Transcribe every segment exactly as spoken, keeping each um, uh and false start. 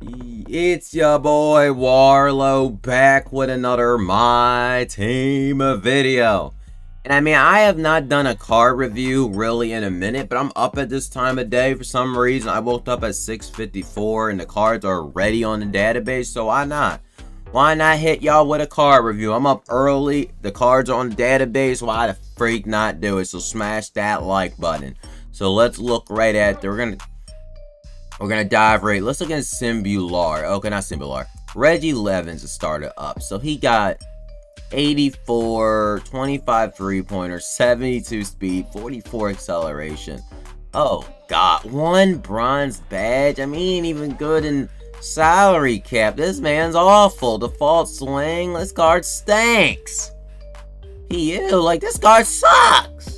It's your boy Warlow back with another My Team video. And I mean, I have not done a card review really in a minute, but I'm up at this time of day for some reason. I woke up at six fifty-four and the cards are already on the database, so why not? Why not hit y'all with a card review? I'm up early, the cards are on the database, why the freak not do it? So smash that like button. So let's look right at it. We're gonna We're going to dive right. Let's look at Simbular. Okay, not Simbular. Reggie Levin's a starter up. So he got eighty-four, twenty-five three-pointer, seventy-two speed, forty-four acceleration. Oh, God. One bronze badge. I mean, he ain't even good in salary cap. This man's awful. Default swing. This guard stinks. He is. Like, this guard sucks.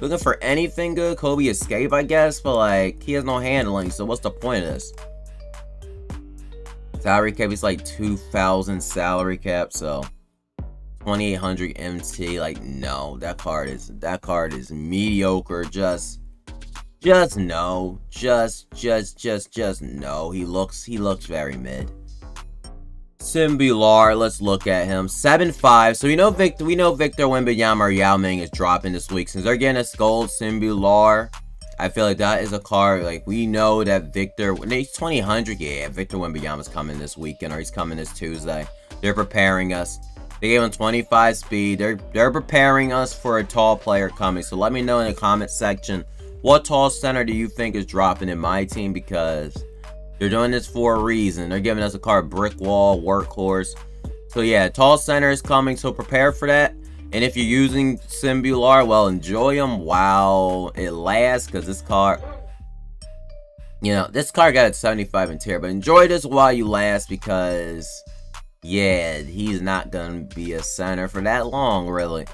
Looking for anything good? Kobe escape, I guess, but like he has no handling, so what's the point of this? Salary cap is like two thousand salary cap, so twenty-eight hundred M T. Like no, that card is that card is mediocre. Just, just no, just, just, just, just no. He looks he looks very mid. Simbular, let's look at him. seven five. So we know Victor, we know Victor Wembanyama or Yao Ming is dropping this week. Since they're getting us gold Simbular, I feel like that is a card. Like we know that Victor, he's twenty hundred. Yeah, Victor Wembanyama's coming this weekend, or he's coming this Tuesday. They're preparing us. They gave him twenty-five speed. They're they're preparing us for a tall player coming. So let me know in the comment section what tall center do you think is dropping in my team, because they're doing this for a reason. They're giving us a card, brick wall, workhorse. So yeah, tall center is coming, so prepare for that. And if you're using Simbular, well, enjoy them while it lasts, because this card, you know, this card got a seventy-five in tier, but enjoy this while you last, because yeah, he's not gonna be a center for that long, really.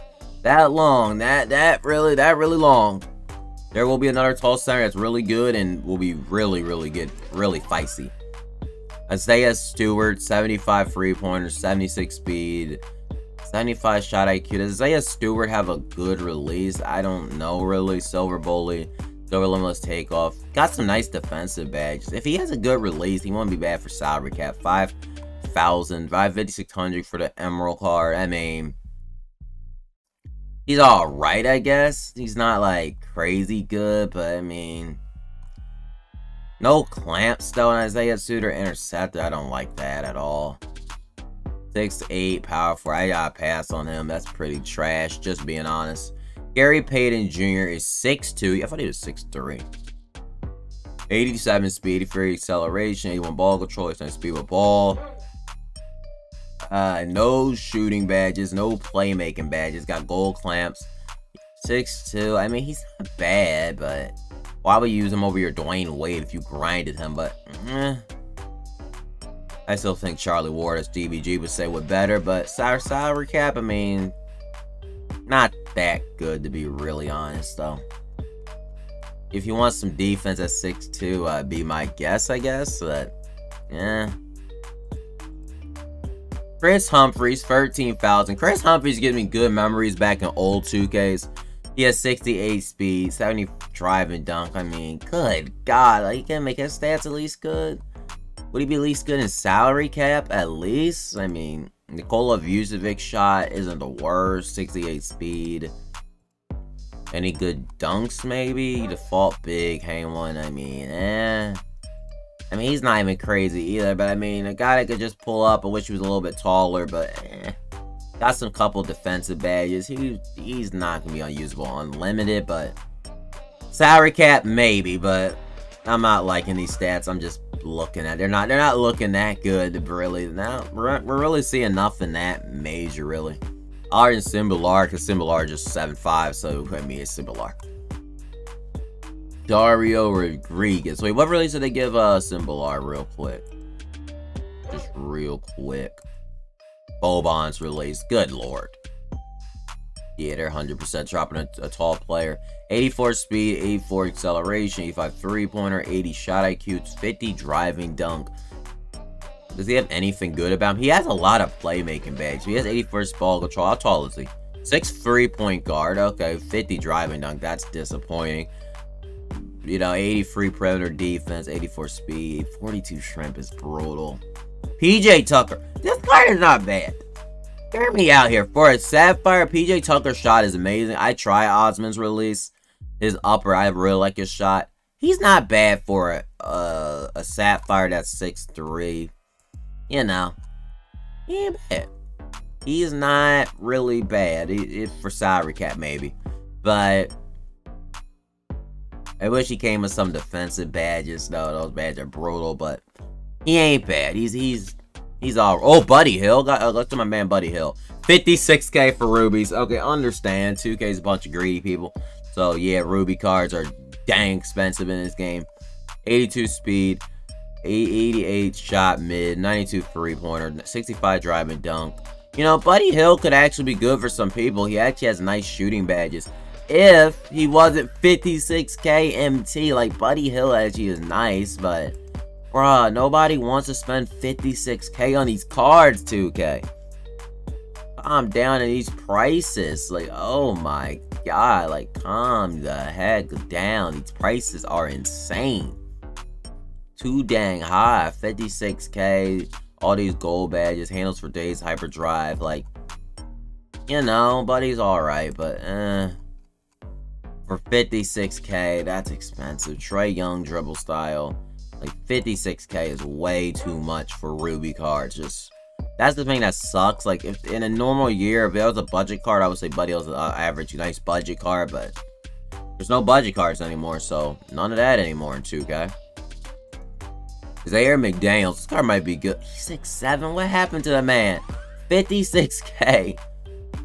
That long, that that really, that really long. There will be another tall center that's really good and will be really, really good, really feisty. Isaiah Stewart, seventy-five three-pointers, seventy-six speed, seventy-five shot I Q. Does Isaiah Stewart have a good release? I don't know, really. Silver bully, silver limitless takeoff. Got some nice defensive badges. If he has a good release, he won't be bad for salary cap. five thousand, five fifty, six hundred for the Emerald card. I mean, he's all right, I guess. He's not like crazy good, but I mean, no clamps though. And Isaiah Suter interceptor, I don't like that at all. six eight, powerful. I got a pass on him. That's pretty trash, just being honest. Gary Payton Junior is six two. I thought he was six three. eighty-seven speed, eighty-three acceleration, eighty-one ball control, eighty-nine speed with ball. Uh, no shooting badges, no playmaking badges, got gold clamps. six two, I mean, he's not bad, but why would you use him over your Dwayne Wade if you grinded him? But eh. I still think Charlie Ward as D B G would say would better, but salary cap, I mean, not that good to be really honest, though. If you want some defense at six two, uh, be my guess, I guess, but yeah. Chris Humphries, thirteen thousand. Chris Humphries gives me good memories back in old two Ks. He has sixty-eight speed, seventy drive and dunk. I mean, good God. Like, he can make his stats at least good. Would he be at least good in salary cap? At least? I mean, Nikola Vucevic shot isn't the worst. sixty-eight speed. Any good dunks, maybe? Default big, hang one. I mean, eh. I mean, he's not even crazy either, but I mean, a guy that could just pull up. I wish he was a little bit taller, but eh. Got some couple defensive badges. He, he's not going to be unusable. Unlimited, but salary cap, maybe, but I'm not liking these stats. I'm just looking at They're not They're not looking that good, really. Now we're, we're really seeing nothing that major, really. Other than Simbular, because Simbular is just seven five, so I mean, it's Simbular. Dario Rodriguez. Wait, what release did they give uh, Simbular real quick? Just real quick. Boban's release. Good lord. Yeah, they're one hundred percent dropping a, a tall player. eighty-four speed, eighty-four acceleration, eighty-five three-pointer, eighty shot I Q, fifty driving dunk. Does he have anything good about him? He has a lot of playmaking badges. He has eighty-first ball control. How tall is he? six three-point guard. Okay, fifty driving dunk. That's disappointing. You know, eighty-three perimeter defense, eighty-four speed, forty-two shrimp is brutal. P J Tucker. This player is not bad. Hear me out here. For a Sapphire, P J Tucker's shot is amazing. I try Osman's release. His upper, I really like his shot. He's not bad for a, uh, a Sapphire that's six three. You know. He ain't bad. He's not really bad. He, he, for salary cap, maybe. But I wish he came with some defensive badges. No, those badges are brutal, but he ain't bad. He's he's he's all. Oh, Buddy Hill. Got, uh, let's do my man Buddy Hill. fifty-six K for rubies. Okay, understand. two K is a bunch of greedy people. So yeah, ruby cards are dang expensive in this game. eighty-two speed, eighty-eight shot mid, ninety-two three-pointer, sixty-five drive and dunk. You know, Buddy Hill could actually be good for some people. He actually has nice shooting badges. If he wasn't fifty-six K M T, like Buddy Hill actually is nice, but bruh, nobody wants to spend fifty-six K on these cards, two K. Calm down to these prices. Like, oh my god, like calm the heck down. These prices are insane. Too dang high. fifty-six K, all these gold badges, handles for days, hyperdrive, like, you know, Buddy's alright, but eh. For fifty-six K, that's expensive. Trae Young dribble style. Like, fifty-six K is way too much for ruby cards. Just, that's the thing that sucks. Like, if in a normal year, if there was a budget card, I would say Buddy was an average, nice budget card. But there's no budget cards anymore, so none of that anymore in two K. Xavier McDaniels. This card might be good. He's six seven. What happened to the man? fifty-six K.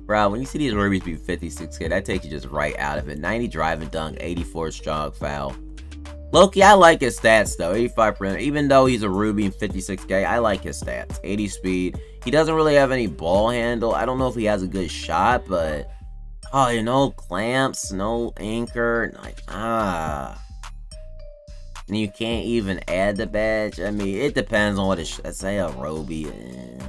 Bro, when you see these rubies be fifty-six K, that takes you just right out of it. ninety driving dunk, eighty-four strong foul. Loki, I like his stats though. eighty-five perimeter. Even though he's a ruby in fifty-six K, I like his stats. eighty speed. He doesn't really have any ball handle. I don't know if he has a good shot, but oh, you know, clamps, no anchor, like ah. And you can't even add the badge. I mean, it depends on what it's. Say a ruby. Eh.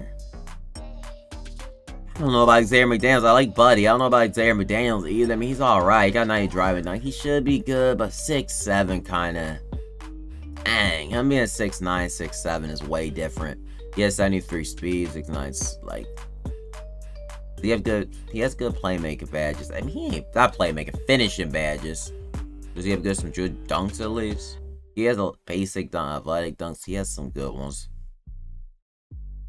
I don't know about Xavier McDaniels. I like Buddy. I don't know about Xavier McDaniels either. I mean, he's alright. He got ninety driving dunk. He should be good, but six seven kind of. Dang. Him being six nine, six seven is way different. He has seventy-three speed, six nine's like. He have good he has good playmaking badges. I mean, he ain't not playmaking, finishing badges. Does he have good some good dunks at least? He has a basic dunk, athletic dunks. He has some good ones.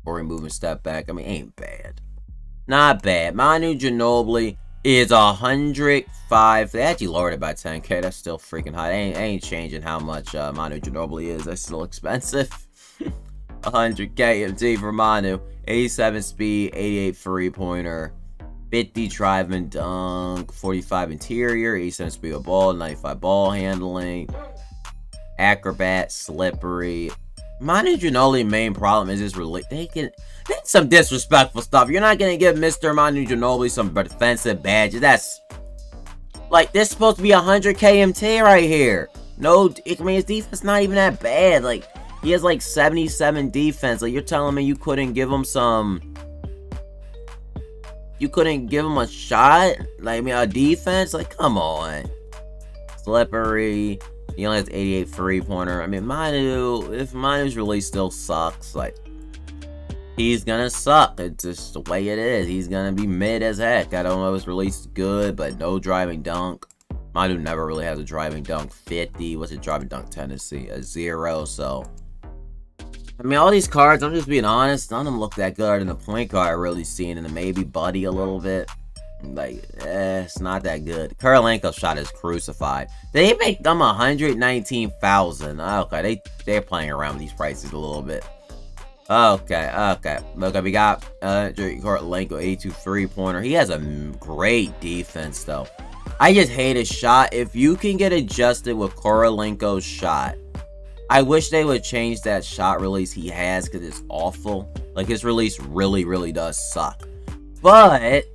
Or removing step back. I mean, ain't bad. Not bad. Manu Ginobili is one hundred five. They actually lowered it by ten K. That's still freaking high. They ain't, ain't changing how much uh, Manu Ginobili is. That's still expensive. one hundred K M T for Manu. eighty-seven speed, eighty-eight three-pointer, fifty driving dunk, forty-five interior, eighty-seven speed of ball, ninety-five ball handling, acrobat, slippery. Manu Ginobili main problem is his release. They can that's some disrespectful stuff. You're not gonna give Mister Manu Ginobili some defensive badges. That's like this is supposed to be one hundred K M T right here. No, I mean his defense not even that bad. Like he has like seventy-seven defense. Like you're telling me you couldn't give him some, you couldn't give him a shot. Like I mean a defense. Like come on, slippery. He only has eighty-eight three-pointer. I mean, Manu, if Manu's release still sucks, like, he's gonna suck. It's just the way it is. He's gonna be mid as heck. I don't know if his release is good, but no driving dunk. Manu never really has a driving dunk. fifty. What's a driving dunk tendency? A zero, so. I mean, all these cards, I'm just being honest, none of them look that good in the point guard I've really seen, and maybe Buddy a little bit. Like, eh, it's not that good. Korolenko's shot is crucified. They make them one hundred nineteen thousand. Okay, they, they're playing around with these prices a little bit. Okay, okay. Okay, we got uh, Korolenko, eighty-two three-pointer. He has a great defense, though. I just hate his shot. If you can get adjusted with Korolenko's shot, I wish they would change that shot release he has because it's awful. Like, his release really, really does suck. But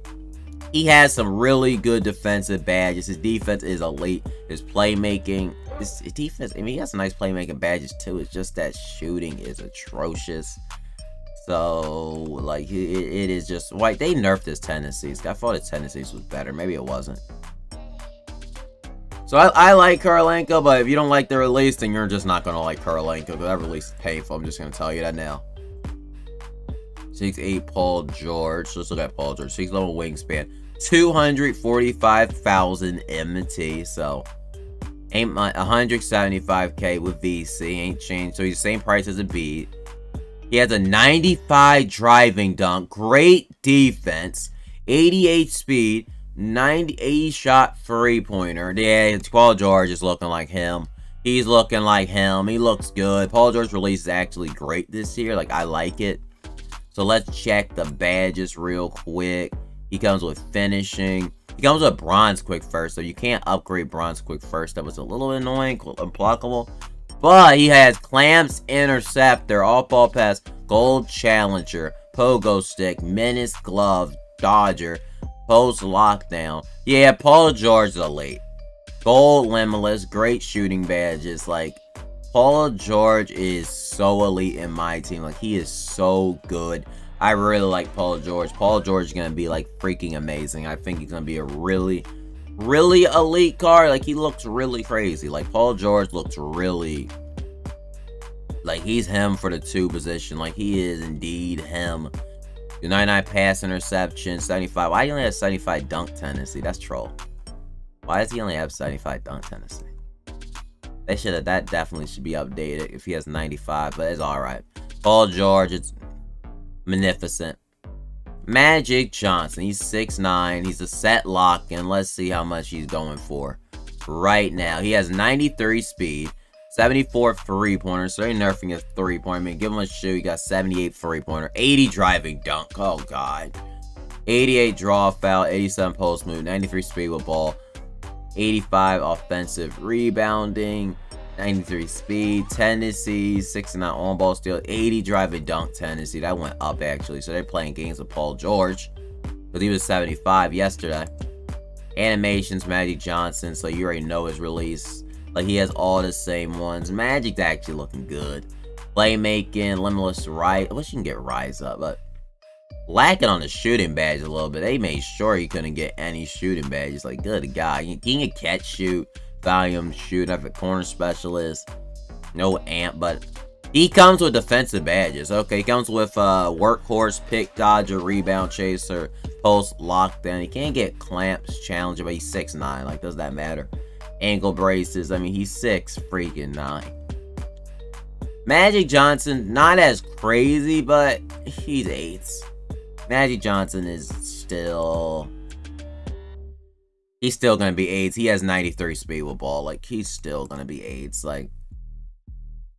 he has some really good defensive badges. His defense is elite. His playmaking, his, his defense, I mean, he has some nice playmaking badges too. It's just that shooting is atrocious. So, like, it, it is just, like, they nerfed his tendencies. I thought his tendencies was better. Maybe it wasn't. So I, I like Korolenko, but if you don't like the release, then you're just not going to like Korolenko, because that release is painful. I'm just going to tell you that now. six eight Paul George. Let's look at Paul George. six level wingspan. two hundred forty-five thousand M T. So, ain't my one hundred seventy-five K with V C. Ain't changed. So, he's the same price as a beat. He has a ninety-five driving dunk. Great defense. eighty-eight speed. ninety-eight shot three-pointer. Yeah, it's Paul George is looking like him. He's looking like him. He looks good. Paul George's release is actually great this year. Like, I like it. So let's check the badges real quick. He comes with finishing. He comes with bronze quick first. So you can't upgrade bronze quick first. That was a little annoying, unblockable. But he has clamps, interceptor, off-ball pass, gold challenger, pogo stick, menace glove, dodger, post lockdown. Yeah, Paul George is elite. Gold limitless, great shooting badges. Like, Paul George is so elite in my team. Like, he is so good. I really like Paul George. Paul George is gonna be like freaking amazing. I think he's gonna be a really, really elite card. Like, he looks really crazy. Like, Paul George looks really like he's him for the two position. Like, he is indeed him. ninety-nine pass interception, seventy-five. Why do you only have seventy-five dunk tendency? That's troll. Why does he only have seventy-five dunk tendency? They should have, that definitely should be updated if he has ninety-five, but it's alright. Paul George, it's magnificent. Magic Johnson, he's six nine. He's a set lock, and let's see how much he's going for right now. He has ninety-three speed, seventy-four three-pointers, so they're nerfing his three-pointer. I mean, give him a shoot. He got seventy-eight three-pointer, eighty driving dunk. Oh, God. eighty-eight draw foul, eighty-seven post move, ninety-three speed with ball, eighty-five offensive rebounding, ninety-three speed, tendency, sixty-nine on-ball steal, eighty driving dunk tendency. That went up, actually, so they're playing games with Paul George, because he was seventy-five yesterday. Animations, Magic Johnson, so you already know his release. Like, he has all the same ones. Magic's actually looking good. Playmaking, limitless right. I wish you can get rise up, but lacking on the shooting badge a little bit. They made sure he couldn't get any shooting badges. Like, good guy. He can catch, shoot, volume, shoot. I have a corner specialist. No amp, but he comes with defensive badges. Okay, he comes with uh, workhorse, pick, dodger, rebound chaser, post, lockdown. He can't get clamps, challenger, but he's six nine. Like, does that matter? Ankle braces. I mean, he's six freaking nine. Magic Johnson, not as crazy, but he's eights. Magic Johnson is still, he's still gonna be eights. He has ninety-three speed with ball. Like, he's still gonna be eights. Like,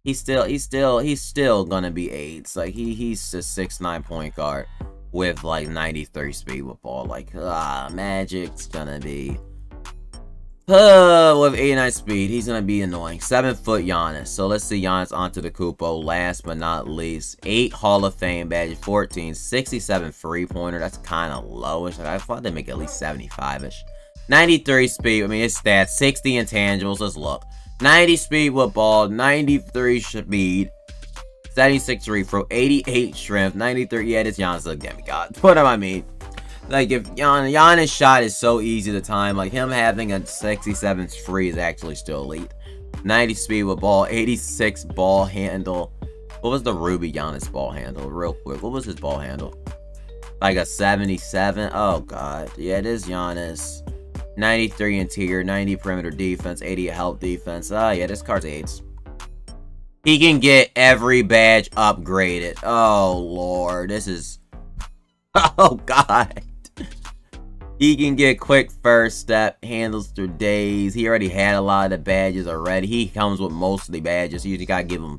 he's still, he's still, he's still gonna be eights. Like, he he's a six nine point guard with like ninety-three speed with ball. Like, ah, Magic's gonna be. Uh, with eighty-nine speed, he's gonna be annoying. Seven foot Giannis. So let's see Giannis Antetokounmpo. Last but not least, eight Hall of Fame badges, fourteen, sixty-seven three pointer. That's kind of lowish. Like, I thought they'd make at least seventy-five-ish. ninety-three speed. I mean, his stats, sixty intangibles. Let's look. ninety speed with ball, ninety-three speed, seventy-six free throw, eighty-eight strength, ninety-three. Yeah, this Giannis again. God, what do I mean? Like, if Giannis' shot is so easy to time, like, him having a sixty-seven free is actually still elite. ninety speed with ball, eighty-six ball handle. What was the Ruby Giannis ball handle? Real quick, what was his ball handle? Like a seventy-seven? Oh, God. Yeah, it is Giannis. ninety-three interior, ninety perimeter defense, eighty help defense. Oh, yeah, this card's eights. He can get every badge upgraded. Oh, Lord. This is... Oh, God. He can get quick first step, handles through days. He already had a lot of the badges already. He comes with most of the badges. You just gotta give him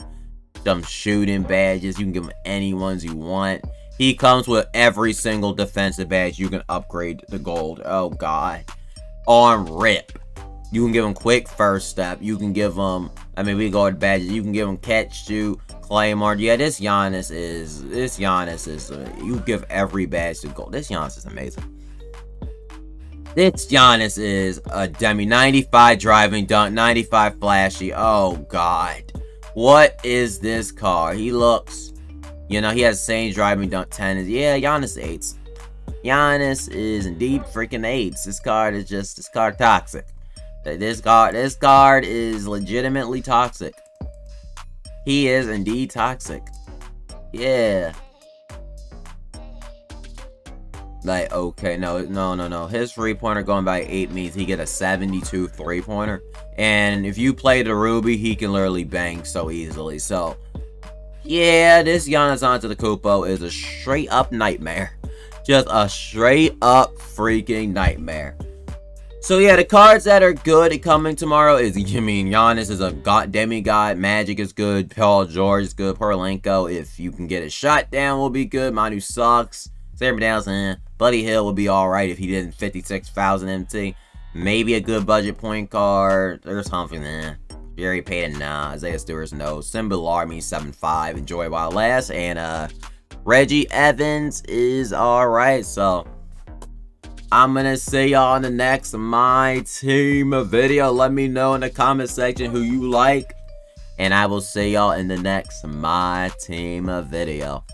some shooting badges. You can give him any ones you want. He comes with every single defensive badge. You can upgrade the gold. Oh, God. Arm rip. You can give him quick first step. You can give him, I mean, we go with badges. You can give him catch, shoot, claymore. Yeah, this Giannis is, this Giannis is, uh, you give every badge to gold. This Giannis is amazing. This Giannis is a demi. ninety-five driving dunk, ninety-five flashy. Oh, God. What is this car? He looks, you know, he has the same driving dunk ten. Yeah, Giannis eights. Giannis is indeed freaking eights. This card is just, this card toxic. This guard, this guard is legitimately toxic. He is indeed toxic. Yeah. Like, okay, no, no, no, no. His three-pointer going by eight means he get a seventy-two three-pointer. And if you play the Ruby, he can literally bang so easily. So, yeah, this Giannis Antetokounmpo is a straight-up nightmare. Just a straight-up freaking nightmare. So, yeah, the cards that are good at coming tomorrow is, I mean, Giannis is a god demigod. Magic is good. Paul George is good. Korolenko, if you can get a shot down, will be good. Manu sucks. Xavier McDaniels, eh. Buddy Hield would be alright if he didn't fifty-six thousand M T. Maybe a good budget point guard. There's something there. Eh. Gary Payton, nah. Isaiah Stewart, no. Simbular means seven five. Enjoy while last. And, uh, Reggie Evans is alright, so... I'm gonna see y'all in the next My Team video. Let me know in the comment section who you like. And I will see y'all in the next My Team video.